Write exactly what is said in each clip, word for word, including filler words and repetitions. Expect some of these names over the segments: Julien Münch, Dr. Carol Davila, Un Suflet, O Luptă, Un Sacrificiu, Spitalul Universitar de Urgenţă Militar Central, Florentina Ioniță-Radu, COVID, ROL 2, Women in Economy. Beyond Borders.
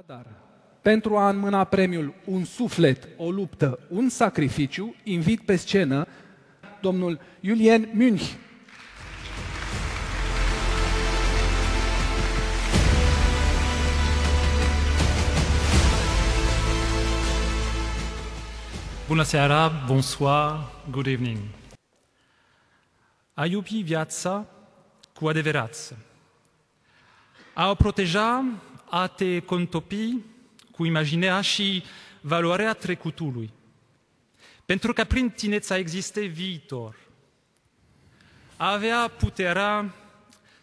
Așadar, pentru a înmâna premiul Un Suflet, O Luptă, Un Sacrificiu, invit pe scenă domnul Julien Münch. Bună seara, bonsoir, good evening. A iubi viața cu adevărat. A o proteja, a te contopi cu imaginea și valoarea trecutului. Pentru că prin tinerețea există viitor. A avea puterea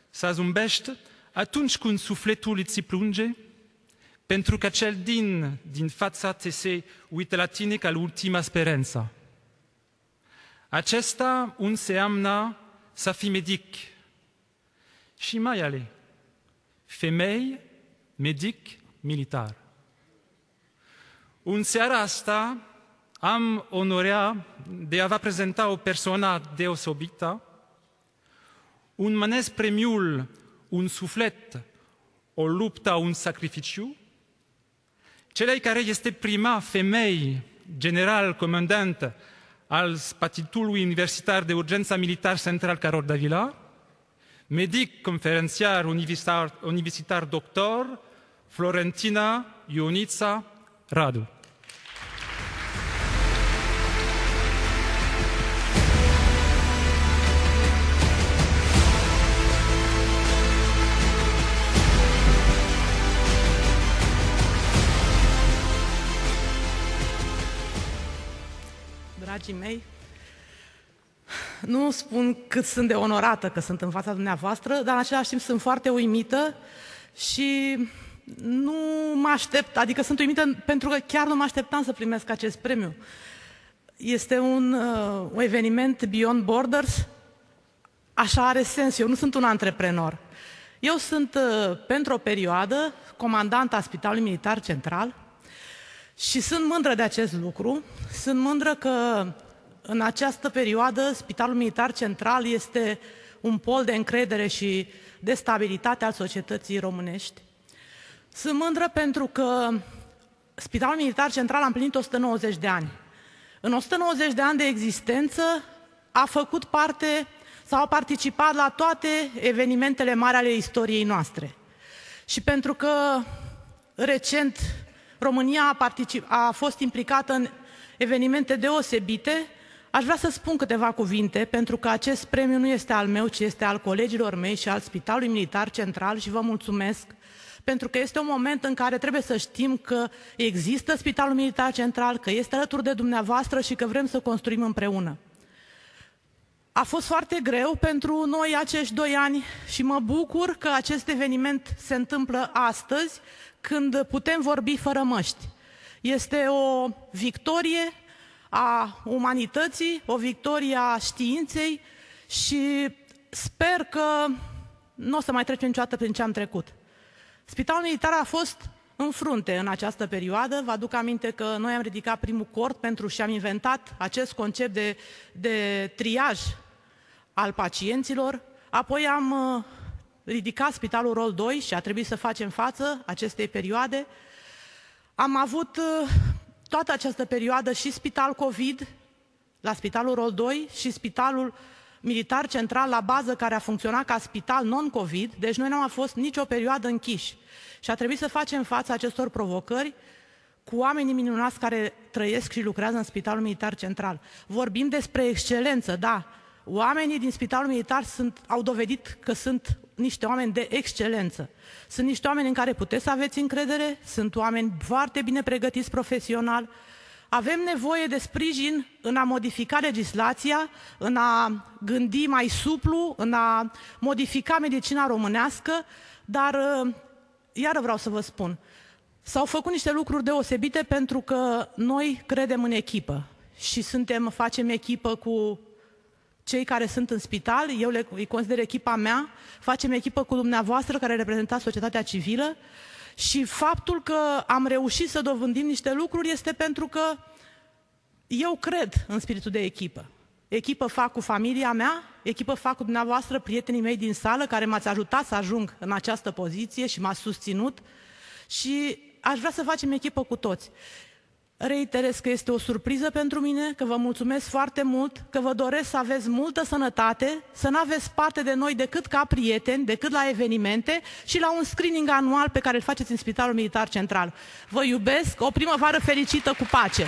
să zâmbești atunci când sufletul îți plânge, pentru că cel din, din fața te se uită la tine ca la ultima speranță. Acesta înseamnă să fii medic. Și mai ale, femei, medic, militar. În seara asta am onoarea de a vă prezenta o persoană deosebită, unmenesc premiul Un Suflet, O Luptă, Un Sacrificiu, celei care este prima femeie general comandant al Spitalului Universitar de Urgență Militar Central Carol Davila, medic conferențiar universitar, universitar doctor Florentina Ioniță-Radu. Dragii mei, nu spun cât sunt de onorată că sunt în fața dumneavoastră, dar în același timp sunt foarte uimită și nu mă aștept, adică sunt uimită pentru că chiar nu mă așteptam să primesc acest premiu. Este un, uh, un eveniment beyond borders, așa are sens, eu nu sunt un antreprenor. Eu sunt, uh, pentru o perioadă, comandanta Spitalului Militar Central și sunt mândră de acest lucru. Sunt mândră că în această perioadă Spitalul Militar Central este un pol de încredere și de stabilitate al societății românești. Sunt mândră pentru că Spitalul Militar Central a împlinit o sută nouăzeci de ani. În o sută nouăzeci de ani de existență a făcut parte sau a participat la toate evenimentele mari ale istoriei noastre. Și pentru că recent România a, a fost implicată în evenimente deosebite, aș vrea să spun câteva cuvinte, pentru că acest premiu nu este al meu, ci este al colegilor mei și al Spitalului Militar Central și vă mulțumesc, pentru că este un moment în care trebuie să știm că există Spitalul Militar Central, că este alături de dumneavoastră și că vrem să construim împreună. A fost foarte greu pentru noi acești doi ani și mă bucur că acest eveniment se întâmplă astăzi, când putem vorbi fără măști. Este o victorie a umanității, o victorie a științei și sper că nu o să mai trecem niciodată prin ce am trecut. Spitalul Militar a fost în frunte în această perioadă. Vă aduc aminte că noi am ridicat primul cort pentru și am inventat acest concept de, de triaj al pacienților. Apoi am ridicat Spitalul Rol doi și a trebuit să facem față acestei perioade. Am avut toată această perioadă și Spital COVID la Spitalul Rol doi și Spitalul Militar Central la bază, care a funcționat ca spital non-COVID, deci noi nu am fost nicio perioadă închiși. Și a trebuit să facem față acestor provocări cu oamenii minunați care trăiesc și lucrează în Spitalul Militar Central. Vorbim despre excelență, da. Oamenii din Spitalul Militar sunt, au dovedit că sunt niște oameni de excelență. Sunt niște oameni în care puteți să aveți încredere, sunt oameni foarte bine pregătiți profesional. Avem nevoie de sprijin în a modifica legislația, în a gândi mai suplu, în a modifica medicina românească, dar iară vreau să vă spun, s-au făcut niște lucruri deosebite pentru că noi credem în echipă și suntem, facem echipă cu cei care sunt în spital, eu le, îi consider echipa mea, facem echipă cu dumneavoastră care reprezentați societatea civilă și faptul că am reușit să dovândim niște lucruri este pentru că eu cred în spiritul de echipă. Echipă fac cu familia mea, echipă fac cu dumneavoastră, prietenii mei din sală care m-ați ajutat să ajung în această poziție și m-ați susținut și aș vrea să facem echipă cu toți. Reiterez că este o surpriză pentru mine, că vă mulțumesc foarte mult, că vă doresc să aveți multă sănătate, să nu aveți parte de noi decât ca prieteni, decât la evenimente și la un screening anual pe care îl faceți în Spitalul Militar Central. Vă iubesc, o primăvară fericită cu pace!